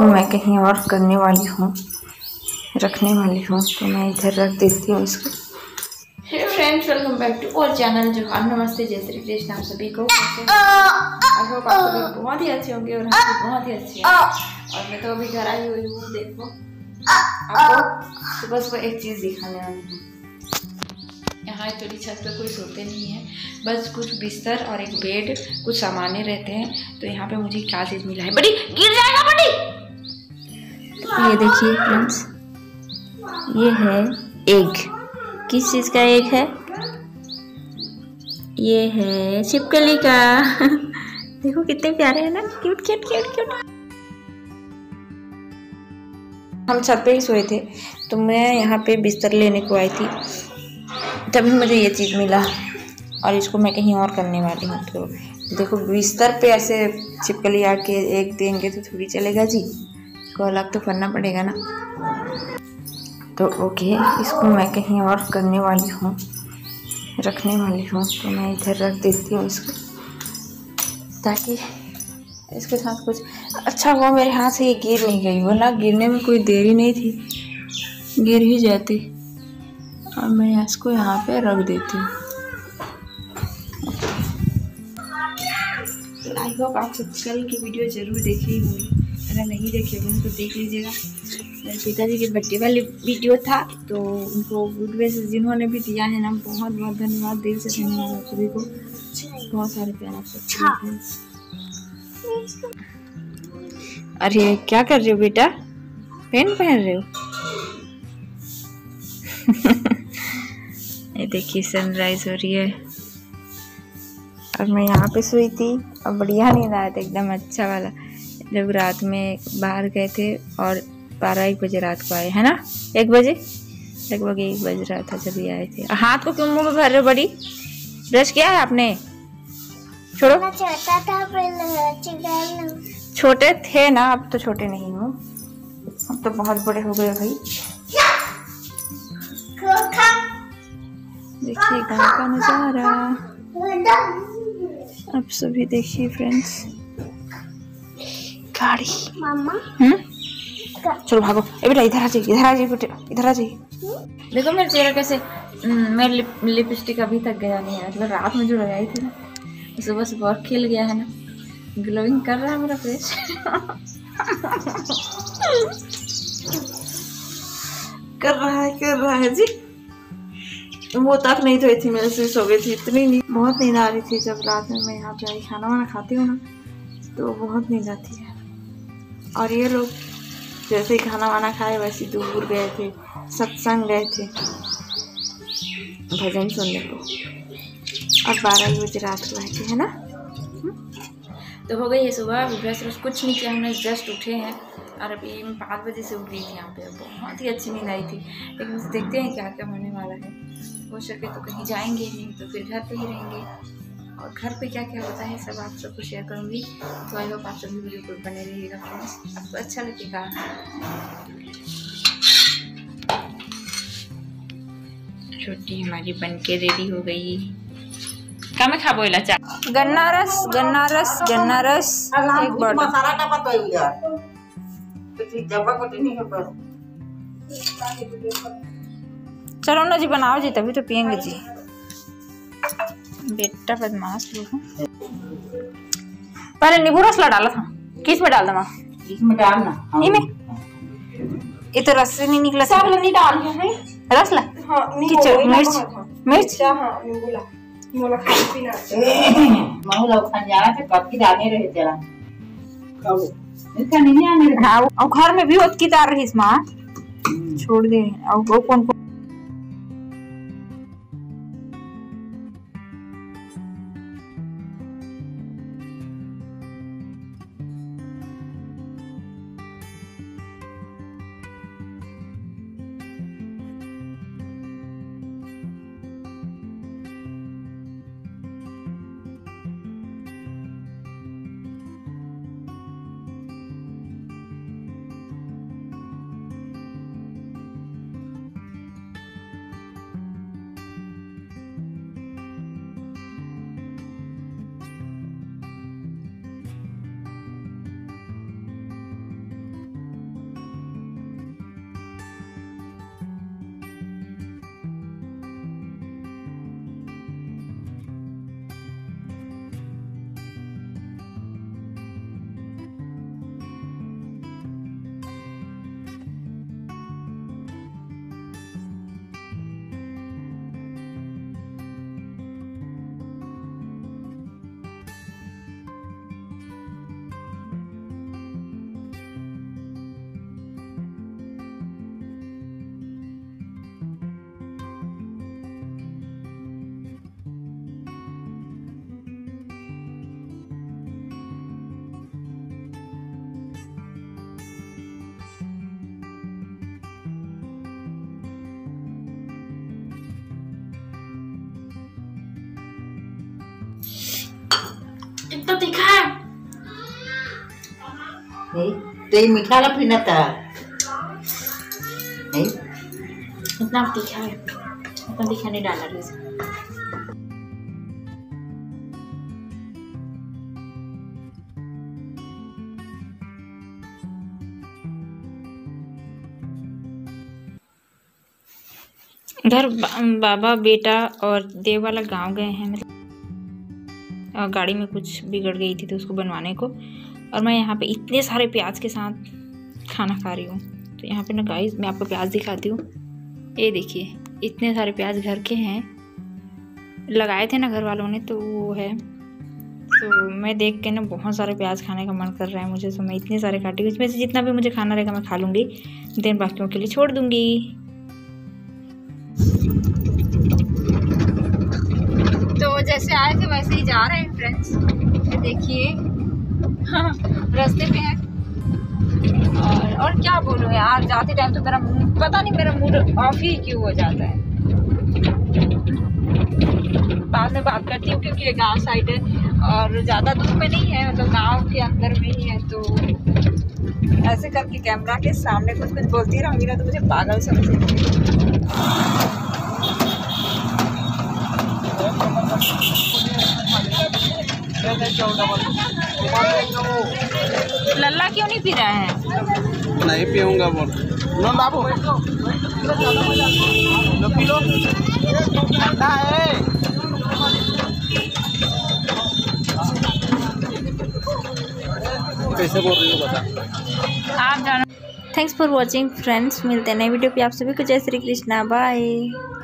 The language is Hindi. इसको मैं कहीं और करने वाली हूँ, रखने वाली हूँ, तो मैं इधर रख देती हूँ इसको। Hello friends, welcome back to our channel Johar. नमस्ते, जय श्री कृष्ण। आप सभी को बहुत ही अच्छे होंगे और बहुत ही अच्छे हैं। और मैं तो अभी घर आई हुई हूँ। देखो आपको तो बस वो एक चीज़ दिखाने वाली हूँ। यहाँ थोड़ी छत पर कोई सोते नहीं है, बस कुछ बिस्तर और एक बेड, कुछ सामाने रहते हैं। तो यहाँ पे मुझे क्या चीज़ मिला है, बड़ी गिर जाएगा बड़ी। तो ये देखिए फ्रेंड्स, ये है एग। किस चीज़ का एग है? ये है छिपकली का। देखो कितने प्यारे हैं ना, क्यूट क्यूट क्यूट क्यूट। हम छत पे ही सोए थे, तो मैं यहाँ पे बिस्तर लेने को आई थी, तभी मुझे ये चीज़ मिला और इसको मैं कहीं और करने वाली हूँ। तो देखो बिस्तर पे ऐसे छिपकली आके एक देंगे तो थोड़ी चलेगा जी, इसको अलग तो करना पड़ेगा ना। तो ओके, इसको मैं कहीं और करने वाली हूँ, रखने वाली हूँ, तो मैं इधर रख देती हूँ इसको, ताकि इसके साथ कुछ अच्छा हुआ मेरे हाथ से ये गिर नहीं गई, वरना गिरने में कोई देरी नहीं थी, गिर ही जाती। और मैं इसको यहाँ पे रख देती हूँ। आई होप आप सब कल की वीडियो जरूर देखी होगी, अगर नहीं देखी होगी तो देख लीजिएगा। मेरे पिताजी के बर्थडे वाली वीडियो था, तो उनको गुड विशेस जिन्होंने भी दिया है ना, बहुत बहुत धन्यवाद, दिल से धन्यवाद आप सभी को, बहुत सारे प्यार आप सब। अरे क्या कर रहे हो बेटा, पेन पहन रहे हो? ये देखिए सनराइज हो रही है। और मैं यहाँ पे सोई थी और बढ़िया नींद आया था, एकदम अच्छा वाला। जब रात में बाहर गए थे और 12-1 बजे रात को आए है ना, 1 बजे लगभग 1 बज रहा था जब ये आए थे। हाथ को क्यों मुँह में भर रहे हो बड़ी, ब्रश किया है आपने? छोड़ो, छोटे थे ना, अब तो छोटे नहीं हो, अब तो बहुत बड़े हो गए भाई। देखिए गांव का नजारा आप सभी देखिए फ्रेंड्स। गाड़ी चलो भागो, ए बेटा इधर आ जाइए, इधर आ जाइए बेटा, इधर आ जाइए। देखो मेरे चेहरा कैसे, मेरी लिपस्टिक अभी तक गया नहीं है, मतलब रात में जो लगाई थी ना, सुबह सुबह और खिल गया है ना, ग्लोइंग कर रहा है मेरा फेस। कर रहा है जी। वो तक नहीं धोई थी, मेरे से सो गई थी, इतनी नींद, बहुत नींद आ रही थी। जब रात में मैं यहाँ पे आई, खाना वाना खाती हूँ ना, तो बहुत नींद आती है। और ये लोग जैसे ही खाना वाना खाए वैसे दूर गए थे, सत्संग गए थे, भजन सुनने को। और 12 बजे रात को आती है ना। तो हो गई है सुबह, ब्रश व्रश कुछ नहीं किया हमने, जस्ट उठे हैं। और अभी 5 बजे से उठ गई थी यहाँ पे, बहुत ही अच्छी नींद आई थी। लेकिन देखते हैं क्या क्या होने वाला है, हो सके तो कहीं जाएंगे ही, तो फिर घर पे ही रहेंगे। और घर पे क्या क्या होता है सब आप सबको शेयर करूँगी, तो आई होप आप सभी वीडियो को बने रहिएगा फ्रेंड्स, आपको अच्छा लगेगा। छोटी हमारी बन के रेडी हो गई। क्या मैं खा बोला चा, गन्ना रस एक बोतल मसाला का पता है यार, तो ठीक जब को नहीं है पर। चलो ना जी, बनाओ जी, तभी तो पिएंगे जी। बेटा बदमाश लोग, पहले नींबू रस ला डाला था, किस में डाल दवा? इसमें डालना, इनमें ये तो रस नहीं निकला, सब नहीं डाल है रस ला। हां मिर्च, हां नींबू ला मोला खाना पे कब की दाने रहे तेरा नहीं आने रहा। और घर में भी होत की दार रही माँ, छोड़ दे। और वो कौन कौन तिखा नहीं, ते मीठा ला पीना था नहीं, इतना तीखा है, इतना तीखा नहीं डालना चाहिए। इधर बाबा बेटा और देव वाला गाँव गए हैं, मतलब गाड़ी में कुछ बिगड़ गई थी तो उसको बनवाने को, और मैं यहाँ पे इतने सारे प्याज के साथ खाना खा रही हूँ। तो यहाँ पे ना गाइस मैं आपको प्याज दिखाती हूँ, ये देखिए इतने सारे प्याज घर के हैं, लगाए थे ना घर वालों ने, तो वो है। तो मैं देख के ना बहुत सारे प्याज खाने का मन कर रहा है मुझे, तो मैं इतने सारे काटी, उसमें से जितना भी मुझे खाना रहेगा मैं खा लूँगी, देन बाकियों के लिए छोड़ दूँगी। जैसे आए थे वैसे ही जा रहे हैं फ्रेंड्स, देखिए रास्ते पे है। और क्या बोलो यार, जाते टाइम तो मेरा मूड, पता नहीं मेरा मूड ऑफ ही क्यों हो जाता है। बाद में बात करती हूँ क्योंकि ये गांव साइड है और ज़्यादा दूर में नहीं है, मतलब तो गांव के अंदर में ही है। तो ऐसे करके कैमरा के सामने कुछ कुछ बोलती रहूँगी ना तो मुझे पागल समझेंगे। लल्ला क्यों नहीं पी रहा है? नहीं पीऊंगा बोल। नो बाबू लो पी लो, ठंडा है। कैसे बोल रही हो बता आप जानो। थैंक्स फॉर वॉचिंग फ्रेंड्स, मिलते हैं नए वीडियो पे आप सभी को। जय श्री कृष्णा, बाय।